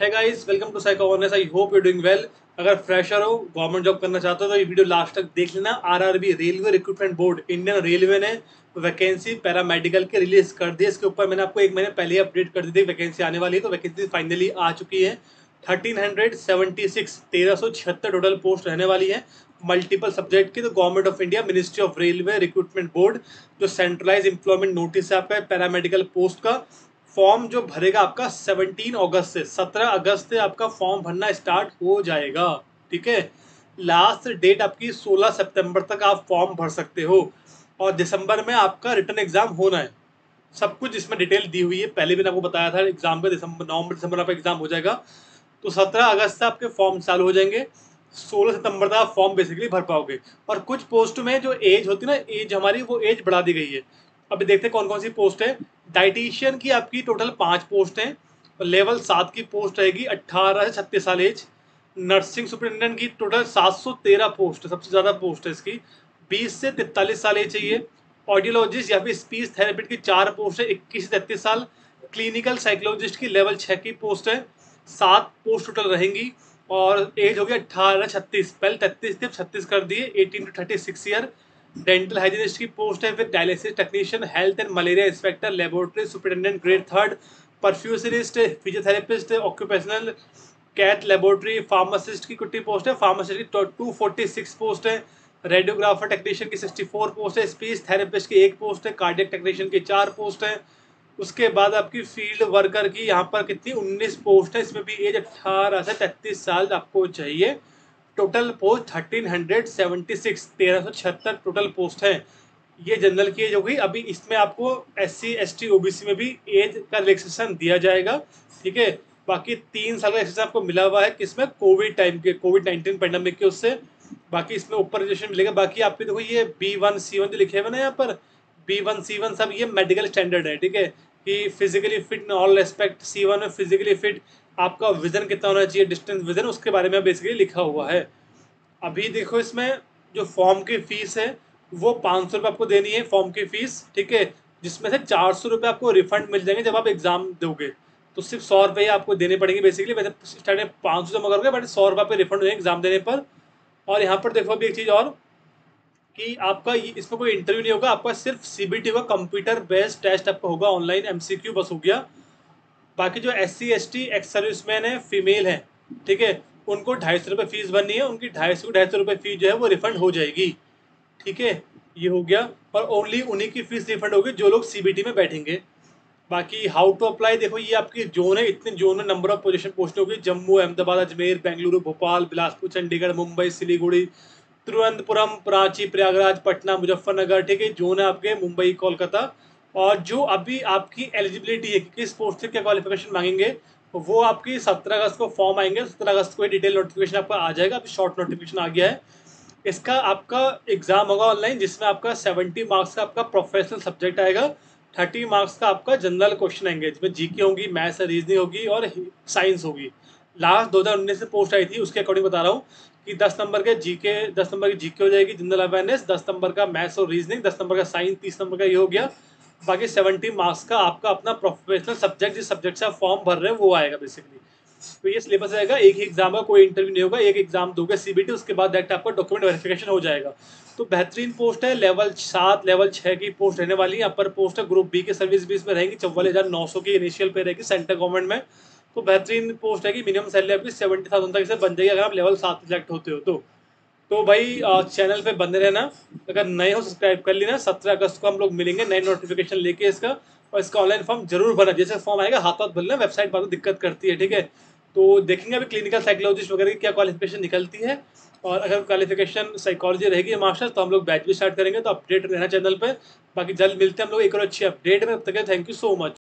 है guys, welcome to psycho honours. I hope you doing well. अगर fresher हो, government job करना चाहते हो तो ये वीडियो लास्ट तक देख लेना। RRB railway recruitment board Indian railway ने वैकेंसी पैरामेडिकल के रिलीज कर दी। इसके ऊपर मैंने आपको एक महीने पहले अपडेट कर दी थी वैकेंसी आने वाली है, तो वैकेंसी फाइनली आ चुकी है। 1376 1376 टोटल पोस्ट रहने वाली है, मल्टीपल सब्जेक्ट की। तो government of India, ministry of railway recruitment board जो सेंट्रलाइज एम्प्लॉयमेंट नोटिस है आपका पैरामेडिकल पोस्ट का, फॉर्म जो भरेगा आपका 17 अगस्त से 17 अगस्त से आपका फॉर्म भरना स्टार्ट हो जाएगा। ठीक है, लास्ट डेट आपकी 16 सितंबर तक आप फॉर्म भर सकते हो और दिसंबर में आपका रिटर्न एग्जाम होना है। सब कुछ इसमें डिटेल दी हुई है, पहले भी मैंने आपको बताया था एग्जाम का नवंबर दिसंबर आपका एग्जाम हो जाएगा। तो 17 अगस्त से आपके फॉर्म चालू हो जाएंगे, 16 सितंबर तक आप फॉर्म बेसिकली भर पाओगे। और कुछ पोस्ट में जो एज होती है ना, एज हमारी वो एज बढ़ा दी गई है। अभी देखते हैं कौन कौन सी पोस्ट है। डाइटिशियन की आपकी टोटल 5 पोस्ट हैं। लेवल 7 की पोस्ट रहेगी 18 से 36 साल एज। नर्सिंग सुपरिटेंडेंट की टोटल 713 पोस्ट है, सबसे ज़्यादा पोस्ट है इसकी। 20 से 43 साल एज चाहिए। ऑडियोलॉजिस्ट या फिर स्पीच थेरेपिस्ट की 4 पोस्ट है, 21 से 33 साल। क्लिनिकल साइकोलॉजिस्ट की लेवल 6 की पोस्ट है, 7 पोस्ट टोटल रहेंगी। और एज होगी 18 से 36, पहले 33 थे 36 कर दिए, 18 से 36 ईयर। डेंटल हाइजीनिस्ट की पोस्ट है, फिर dialysis technician, health and malaria inspector, laboratory superintendent grade 3, perfusionist, physiotherapist, occupational cath laboratory, pharmacist की कुछ पोस्ट है, फार्मासिस्ट की 246 पोस्ट है, रेडियोग्राफर टेक्नीशियन की 64 पोस्ट है, स्पीच थेरेपिस्ट की 1 पोस्ट है, कार्डियक टेक्नीशियन की 4 पोस्ट है। उसके बाद आपकी फील्ड वर्कर की यहाँ पर कितनी 19 पोस्ट है, इसमें भी एज 18 से 33 साल आपको चाहिए। टोटल पोस्ट 1376 1376 टोटल पोस्ट है। ये जनरल की एज हो गई। अभी इसमें आपको SC ST OBC में भी एज का रिलैक्सेशन दिया जाएगा। ठीक है, बाकी 3 साल का रिलैक्सेशन आपको मिला हुआ है किसमें, कोविड टाइम के, कोविड-19 पेंडेमिक के उससे। बाकी इसमें ऊपर रिलेक्शन मिलेगा। बाकी आपके देखो ये B1 C1 जो लिखे हुए ना यहाँ पर, B1 C1 सब ये मेडिकल स्टैंडर्ड है। ठीक है, कि physically fit in all aspect. C1 में फिजिकली फिट, आपका विजन कितना होना चाहिए, डिस्टेंस विजन, उसके बारे में बेसिकली लिखा हुआ है। अभी देखो इसमें जो फॉर्म की फ़ीस है वो 500 रुपये आपको देनी है फॉर्म की फ़ीस। ठीक है, जिसमें से 400 रुपये आपको रिफंड मिल जाएंगे जब आप एग्ज़ाम दोगे, तो सिर्फ 100 रुपये आपको देने पड़ेंगे बेसिकली। वैसे स्टार्ट में 500 जमा करोगे, बट 100 रुपये आपको रिफंड हो जाएंगे एग्ज़ाम देने पर। और यहाँ पर देखो अभी एक चीज़ और, कि आपका इसमें कोई इंटरव्यू नहीं होगा, आपका सिर्फ CBT होगा, कंप्यूटर बेस्ड टेस्ट आपका होगा, ऑनलाइन MCQ बस हो गया। बाकी जो SC ST एक्स सर्विसमैन है, फीमेल है, ठीक है, उनको 250 रुपये फीस भरनी है, उनकी 250 रुपये फीस जो है वो रिफंड हो जाएगी। ठीक है, ये हो गया। और ओनली उन्हीं की फीस रिफंड होगी जो लोग CBT में बैठेंगे। बाकी हाउ टू अप्लाई, देखो ये आपकी जोन है, इतने जोन में नंबर ऑफ पोजीशन पोस्ट होगी। जम्मू, अहमदाबाद, अजमेर, बेंगलुरु, भोपाल, बिलासपुर, चंडीगढ़, मुंबई, सिलीगुड़ी, तिरुवनंतपुरम, रांची, प्रयागराज, पटना, मुजफ्फरनगर। ठीक है, जोन है आपके मुंबई, कोलकाता। और जो अभी आपकी एलिजिबिलिटी है कि किस पोस्ट से क्या क्वालिफिकेशन मांगेंगे, वो आपकी 17 अगस्त को फॉर्म आएंगे, 17 अगस्त को डिटेल नोटिफिकेशन आपका आ जाएगा। अभी शॉर्ट नोटिफिकेशन आ गया है इसका। आपका एग्ज़ाम होगा ऑनलाइन, जिसमें आपका 70 मार्क्स का आपका प्रोफेशनल सब्जेक्ट आएगा, 30 मार्क्स का आपका जनरल क्वेश्चन आएंगे, जिसमें GK होगी, मैथ्स और रीजनिंग होगी और साइंस होगी। लास्ट 2019 से पोस्ट आई थी, उसके अकॉर्डिंग बता रहा हूँ, कि 10 नंबर की GK हो जाएगी, जनरल अवेयरनेस 10 नंबर का, मैथ्स और रीजनिंग 10 नंबर का, साइंस 30 नंबर का, ये हो गया। बाकी 70 मार्क्स का आपका अपना प्रोफेशनल सब्जेक्ट, जिस सब्जेक्ट से आप फॉर्म भर रहे हैं, वो आएगा बेसिकली। तो ये सिलेबस रहेगा, एक ही एग्जाम का, कोई इंटरव्यू नहीं होगा, एक एग्जाम दोगे CBT, उसके बाद डायरेक्ट आपका डॉक्यूमेंट वेरिफिकेशन हो जाएगा। तो बेहतरीन पोस्ट है, लेवल 7 लेवल 6 की पोस्ट रहने वाली है। अपर पोस्ट है, ग्रुप B के सर्विस भी इसमें रहेंगी, 54,900 की इनिशियल पे रहेगी सेंट्रल गवर्नमेंट में। तो बेहतरीन पोस्ट है कि मिनिमम सैलरी आपकी 70,000 तक इसे बन जाएगी, अगर आप लेवल 7 सिलेक्ट होते हो तो। तो भाई चैनल पे बने रहना, अगर नए हो सब्सक्राइब कर लेना। 17 अगस्त को हम लोग मिलेंगे नए नोटिफिकेशन लेके इसका। और इसका ऑनलाइन फॉर्म जरूर भरना, जैसे फॉर्म आएगा हाथ भरना, वेबसाइट पर दिक्कत करती है। ठीक है, तो देखेंगे अभी क्लिनिकल साइकोलॉजिस्ट वगैरह की क्या क्वालिफिकेशन निकलती है। और अगर क्वालिफिकेशन साइकोलॉजी रहेगी मास्टर्स, तो हम लोग बैच भी स्टार्ट करेंगे। तो अपडेट रहना चैनल पर। बाकी जल्द मिलते हैं हम लोग एक और अच्छी अपडेट में। तब तक थैंक यू सो मच।